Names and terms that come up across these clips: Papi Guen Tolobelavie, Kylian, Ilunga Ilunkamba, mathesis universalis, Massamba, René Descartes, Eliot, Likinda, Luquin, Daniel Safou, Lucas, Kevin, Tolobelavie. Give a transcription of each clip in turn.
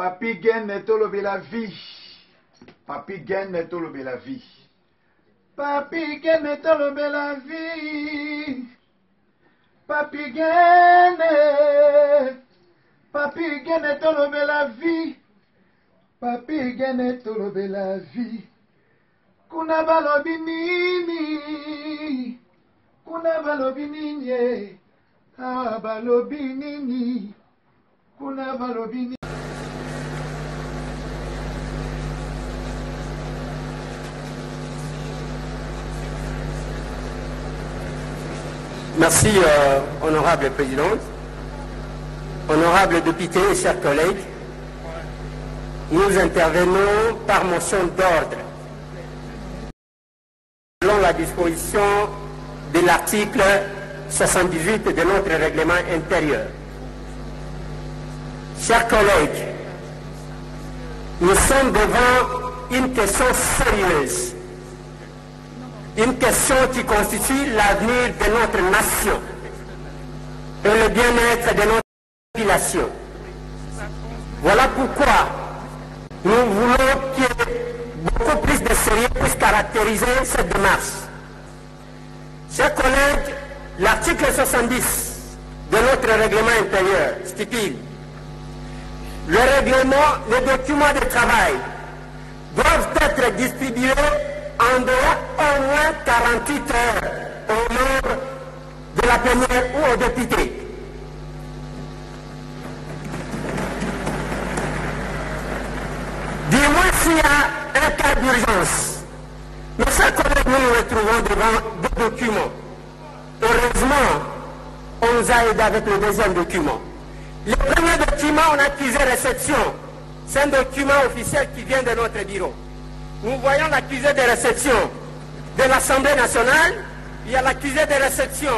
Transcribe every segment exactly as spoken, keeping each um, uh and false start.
Papi Guen Tolobelavie. Papi Guen Tolobelavie. Papi Guen Tolobelavie. Papi Guen. Papi Guen Tolobelavie. Papi Guen Tolobelavie. Kuna balobi nini. Kuna balobi nini. Ah balobi nini. Kuna balobi nini. Merci, euh, honorable présidente, honorable député et chers collègues. Nous intervenons par motion d'ordre selon la disposition de l'article soixante-dix-huit de notre règlement intérieur. Chers collègues, nous sommes devant une question sérieuse. Une question qui constitue l'avenir de notre nation et le bien-être de notre population. Voilà pourquoi nous voulons que beaucoup plus de sérieux puisse caractériser cette démarche. Chers collègues, l'article soixante-dix de notre règlement intérieur stipule le règlement, les documents de travail doivent être distribués en dehors au moins quarante-huit heures aux membres de la plénière ou aux députés. Dis-moi s'il y a un cas d'urgence. Mes chers collègues, nous nous retrouvons devant deux documents. Heureusement, on nous a aidé avec le deuxième document. Le premier document, on a accusé réception. C'est un document officiel qui vient de notre bureau. Nous voyons l'accusé de réception de l'Assemblée nationale, il y a l'accusé de réception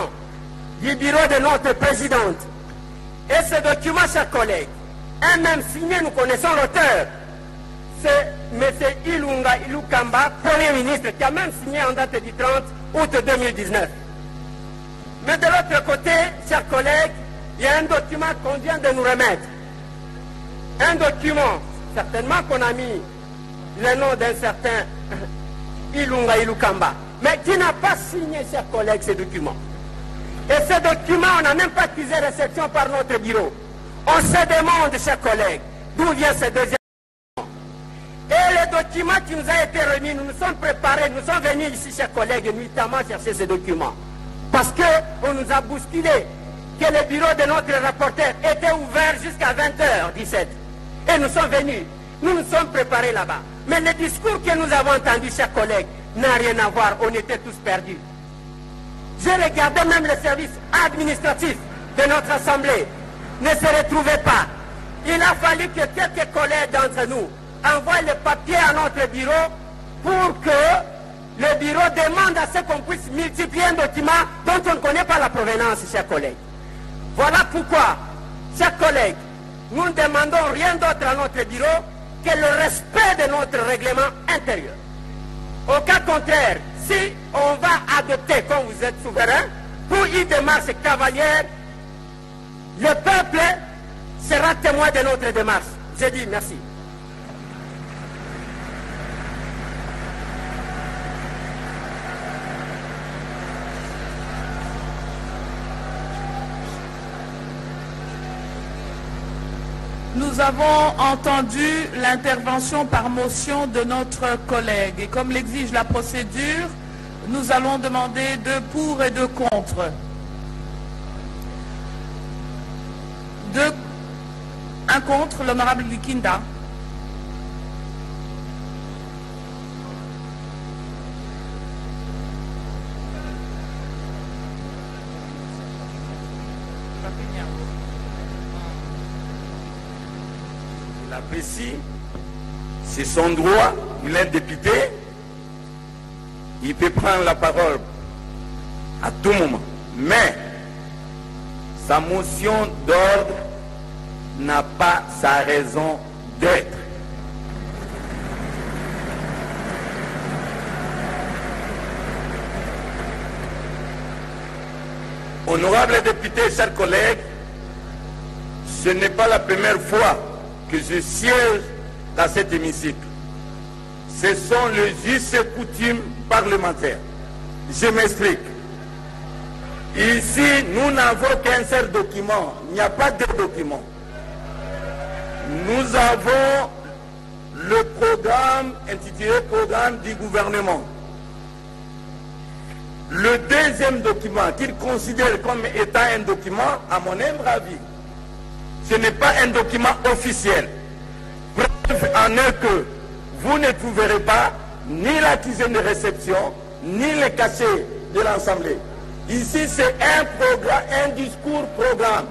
du bureau de notre présidente. Et ce document, chers collègues, un même signé, nous connaissons l'auteur. C'est M. Ilunga Ilunkamba, Premier ministre, qui a même signé en date du trente août deux mille dix-neuf. Mais de l'autre côté, chers collègues, il y a un document qu'on vient de nous remettre. Un document, certainement qu'on a mis le nom d'un certain Ilunga Ilunkamba, mais qui n'a pas signé, chers collègues, ce document. Et ce document, on n'a même pas accusé réception par notre bureau. On se demande, chers collègues, d'où vient ce deuxième document. Et le document qui nous a été remis, nous nous sommes préparés, nous sommes venus ici, chers collègues, nuitamment chercher ce document. Parce qu'on nous a bousculé que le bureau de notre rapporteur était ouvert jusqu'à vingt heures dix-sept. Et nous sommes venus, nous nous sommes préparés là-bas. Mais le discours que nous avons entendu, chers collègues, n'a rien à voir. On était tous perdus. J'ai regardé même le service administratif de notre Assemblée. Ne se retrouvait pas. Il a fallu que quelques collègues d'entre nous envoient le papier à notre bureau pour que le bureau demande à ce qu'on puisse multiplier un document dont on ne connaît pas la provenance, chers collègues. Voilà pourquoi, chers collègues, nous ne demandons rien d'autre à notre bureau que le respect de notre règlement intérieur. Au cas contraire, si on va adopter, comme vous êtes souverain, pour une démarche cavalière, le peuple sera témoin de notre démarche. Je dis merci. Nous avons entendu l'intervention par motion de notre collègue. Et comme l'exige la procédure, nous allons demander deux pour et deux contre. Deux, un contre, l'honorable Likinda. Apprécie, c'est son droit, il est député, il peut prendre la parole à tout moment, mais sa motion d'ordre n'a pas sa raison d'être. Honorables députés, chers collègues, ce n'est pas la première fois que je siège dans cet hémicycle. Ce sont les vices et coutumes parlementaires. Je m'explique. Ici, nous n'avons qu'un seul document. Il n'y a pas de document. Nous avons le programme intitulé Programme du gouvernement. Le deuxième document qu'il considère comme étant un document, à mon humble avis, ce n'est pas un document officiel. Preuve en est que vous ne trouverez pas ni la cuisine de réception, ni le cachet de l'Assemblée. Ici, c'est un programme, un discours programme.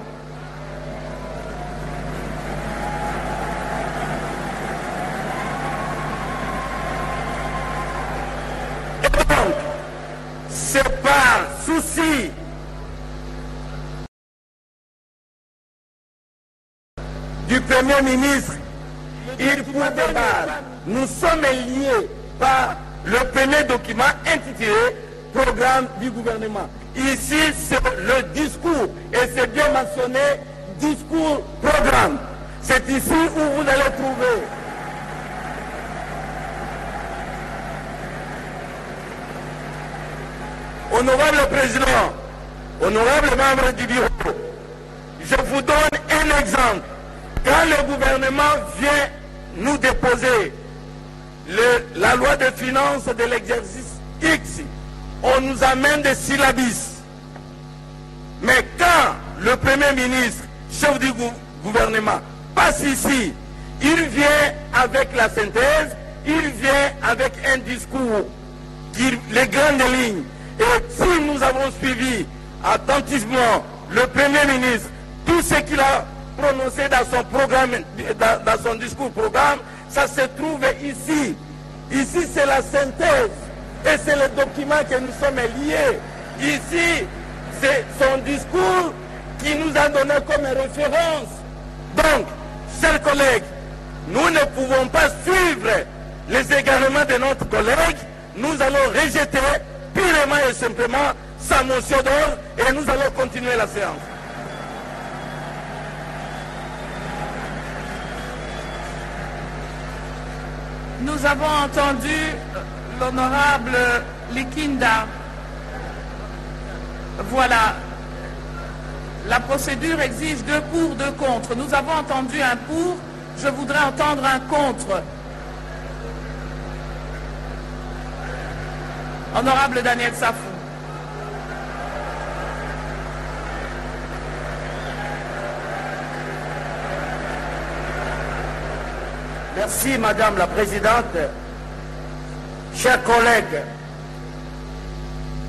Et donc, c'est par souci du Premier ministre, il faut débattre. Nous sommes liés par le premier document intitulé Programme du gouvernement. Ici, c'est le discours, et c'est bien mentionné, discours, programme. C'est ici où vous allez trouver. Honorable Président, honorable membre du bureau, je vous donne un exemple. Quand le gouvernement vient nous déposer le, la loi de finances de l'exercice X, on nous amène des syllabis. Mais quand le Premier ministre, chef du gouvernement, passe ici, il vient avec la synthèse, il vient avec un discours, les grandes lignes. Et si nous avons suivi attentivement le Premier ministre, tout ce qu'il a prononcé dans son programme, dans, dans son discours programme, ça se trouve ici. Ici, c'est la synthèse. Et c'est le document que nous sommes liés. Ici, c'est son discours qui nous a donné comme référence. Donc, chers collègues, nous ne pouvons pas suivre les égarements de notre collègue. Nous allons rejeter purement et simplement sa motion d'ordre et nous allons continuer la séance. Nous avons entendu l'honorable Likinda. Voilà. La procédure exige deux pour, deux contre. Nous avons entendu un pour. Je voudrais entendre un contre. Honorable Daniel Safou. Merci, Madame la Présidente. Chers collègues,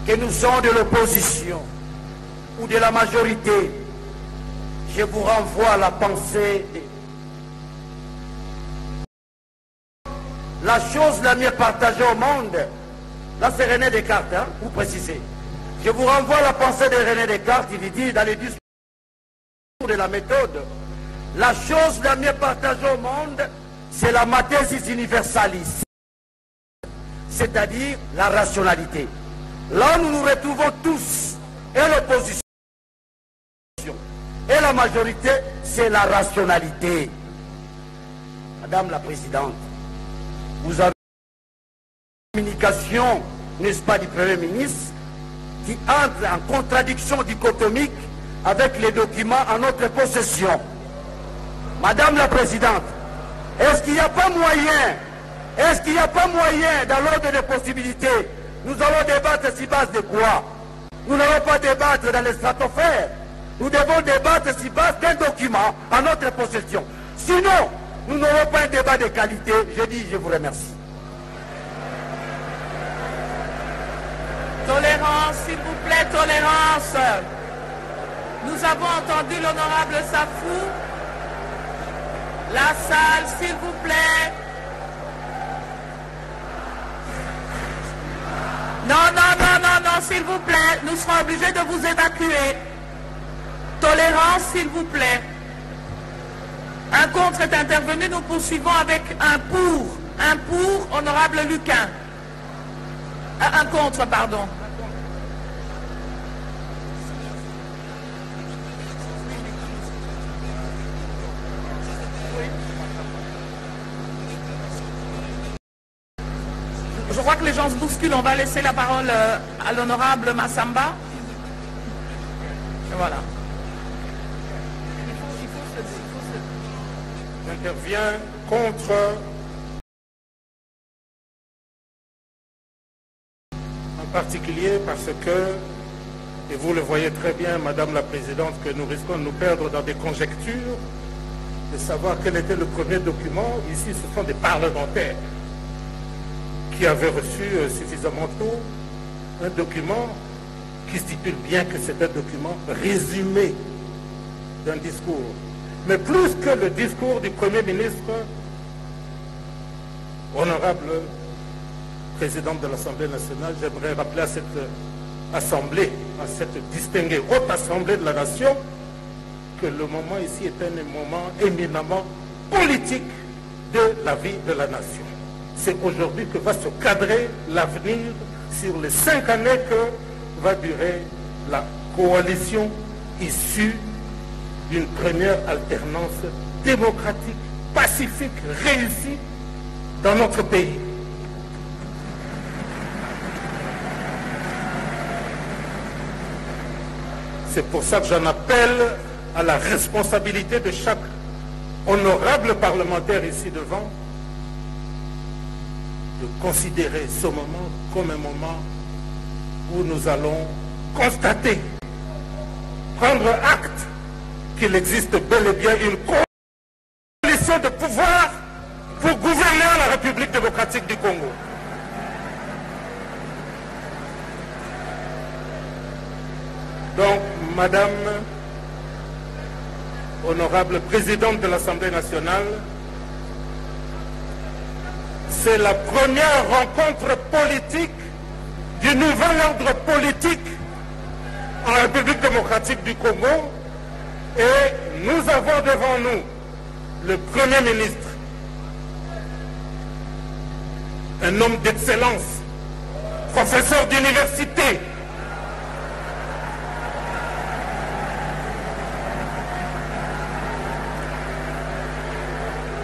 que nous sommes de l'opposition ou de la majorité, je vous renvoie à la pensée. La chose la mieux partagée au monde, là c'est René Descartes, hein, pour préciser. Je vous renvoie à la pensée de René Descartes, il dit dans les discours de la méthode, la chose la mieux partagée au monde, c'est la mathesis universalis. C'est-à-dire la rationalité. Là, nous nous retrouvons tous, et l'opposition, et la majorité, c'est la rationalité. Madame la Présidente, vous avez une communication, n'est-ce pas, du Premier ministre, qui entre en contradiction dichotomique avec les documents en notre possession. Madame la Présidente, est-ce qu'il n'y a pas moyen Est-ce qu'il n'y a pas moyen, dans l'ordre des possibilités, nous allons débattre sur base de quoi? Nous n'allons pas débattre dans les stratosphères. Nous devons débattre sur base d'un document à notre possession. Sinon, nous n'aurons pas un débat de qualité. Je dis, je vous remercie. Tolérance, s'il vous plaît, tolérance. Nous avons entendu l'honorable Safou. La salle, s'il vous plaît. Non, non, non, non, non, s'il vous plaît, nous serons obligés de vous évacuer. Tolérance, s'il vous plaît. Un contre est intervenu, nous poursuivons avec un pour. Un pour, honorable Luquin. Un contre, pardon. je crois que les gens se bousculent. On va laisser la parole à l'honorable Massamba. Et voilà. J'interviens contre en particulier parce que, et vous le voyez très bien, Madame la Présidente, que nous risquons de nous perdre dans des conjectures, de savoir quel était le premier document. Ici, ce sont des parlementaires qui avaient reçu euh, suffisamment tôt un document qui stipule bien que c'est un document résumé d'un discours. Mais plus que le discours du Premier ministre, honorable présidente de l'Assemblée nationale, j'aimerais rappeler à cette Assemblée, à cette distinguée haute Assemblée de la Nation, que le moment ici est un moment éminemment politique de la vie de la Nation. C'est aujourd'hui que va se cadrer l'avenir sur les cinq années que va durer la coalition issue d'une première alternance démocratique, pacifique, réussie dans notre pays. C'est pour ça que j'en appelle à la responsabilité de chaque honorable parlementaire ici devant de considérer ce moment comme un moment où nous allons constater, prendre acte qu'il existe bel et bien une coalition de pouvoir pour gouverner la République démocratique du Congo. Donc, Madame, honorable présidente de l'Assemblée nationale, c'est la première rencontre politique du nouvel ordre politique en République démocratique du Congo. Et nous avons devant nous le Premier ministre, un homme d'excellence, professeur d'université,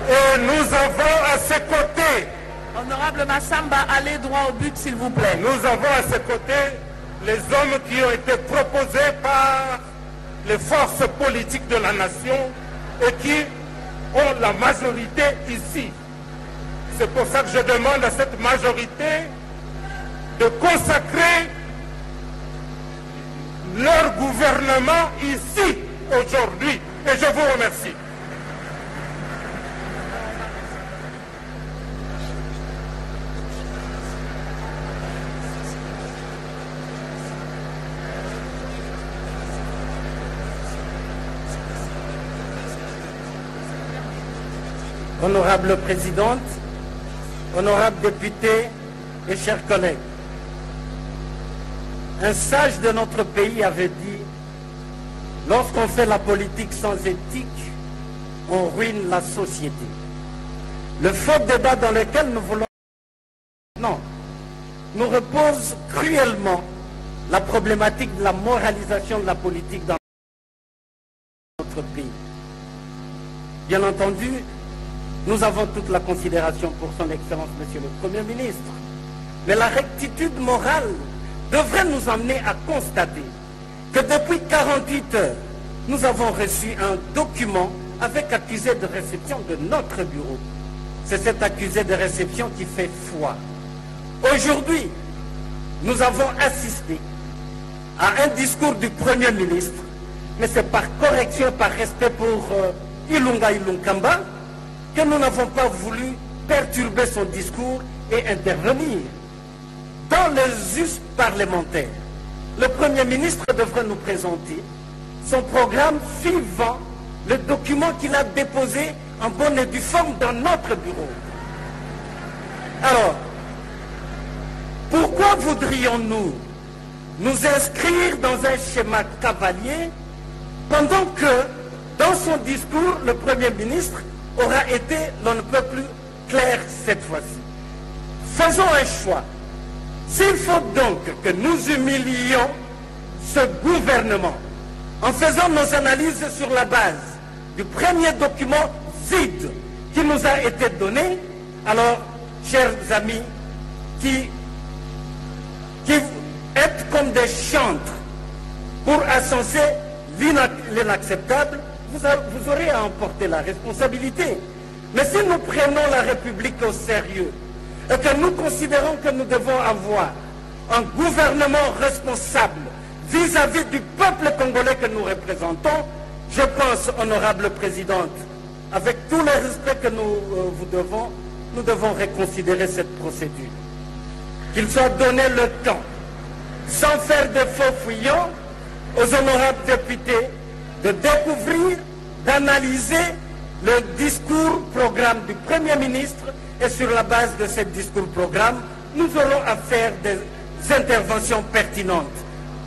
et nous avons à ses côtés... Honorable Massamba, allez droit au but s'il vous plaît. Nous avons à ses côtés les hommes qui ont été proposés par les forces politiques de la nation et qui ont la majorité ici. C'est pour ça que je demande à cette majorité de consacrer leur gouvernement ici, aujourd'hui. Et je vous remercie. Honorable présidente, honorable député et chers collègues, un sage de notre pays avait dit « Lorsqu'on fait la politique sans éthique, on ruine la société. » Le faux débat dans lequel nous voulons non, nous repose cruellement la problématique de la moralisation de la politique dans notre pays. Bien entendu, nous avons toute la considération pour son excellence, Monsieur le Premier ministre. Mais la rectitude morale devrait nous amener à constater que depuis quarante-huit heures, nous avons reçu un document avec accusé de réception de notre bureau. C'est cet accusé de réception qui fait foi. Aujourd'hui, nous avons assisté à un discours du Premier ministre, mais c'est par correction, par respect pour euh, Ilunga Ilunkamba, que nous n'avons pas voulu perturber son discours et intervenir. Dans les us parlementaires, le Premier ministre devrait nous présenter son programme suivant le document qu'il a déposé en bonne et due forme dans notre bureau. Alors, pourquoi voudrions-nous nous inscrire dans un schéma cavalier pendant que, dans son discours, le Premier ministre aura été, l'on ne peut plus clair cette fois-ci. Faisons un choix. S'il faut donc que nous humilions ce gouvernement en faisant nos analyses sur la base du premier document vide qui nous a été donné, alors, chers amis, qui, qui êtes comme des chantres pour ascenser l'inacceptable, vous, vous aurez à emporter la responsabilité. Mais si nous prenons la République au sérieux et que nous considérons que nous devons avoir un gouvernement responsable vis-à-vis du peuple congolais que nous représentons, je pense, honorable présidente, avec tout le respect que nous euh, vous devons, nous devons reconsidérer cette procédure. Qu'il soit donné le temps, sans faire de faux fuyants, aux honorables députés de découvrir, d'analyser le discours programme du Premier ministre, et sur la base de ce discours programme, nous aurons à faire des interventions pertinentes.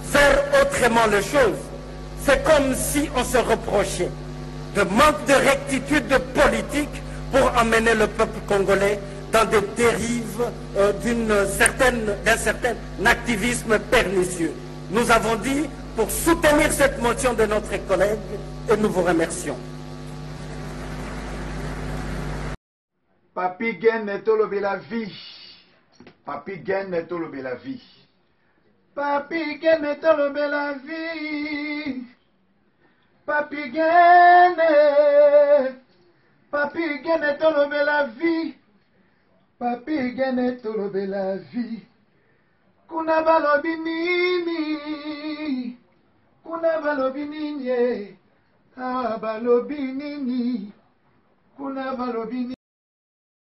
Faire autrement les choses, c'est comme si on se reprochait de manque de rectitude de politique pour emmener le peuple congolais dans des dérives euh, d'un certaine, certain activisme pernicieux. Nous avons dit pour soutenir cette motion de notre collègue et nous vous remercions. Papi Guen Tolobelavie. Papi Guen Tolobelavie. Papi Guen Tolobelavie. Papi Guen, Papi Guen Tolobelavie. Papi Guen Tolobelavie. Kuna balobi nini, kuna balobi nini, ah balobi nini, kuna balobi nini.